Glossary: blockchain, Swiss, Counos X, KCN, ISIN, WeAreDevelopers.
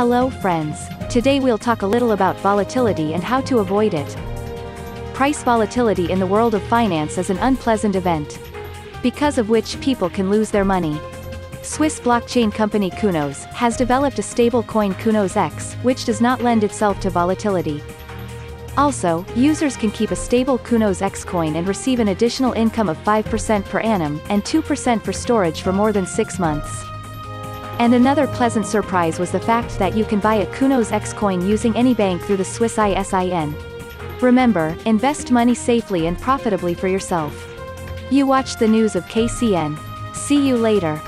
Hello friends, today we'll talk a little about volatility and how to avoid it. Price volatility in the world of finance is an unpleasant event, because of which people can lose their money. Swiss blockchain company Counos has developed a stablecoin Counos X, which does not lend itself to volatility. Also, users can keep a stable Counos X coin and receive an additional income of 5% per annum, and 2% for storage for more than 6 months. And another pleasant surprise was the fact that you can buy a Counos X coin using any bank through the Swiss ISIN. Remember, invest money safely and profitably for yourself. You watched the news of KCN. See you later.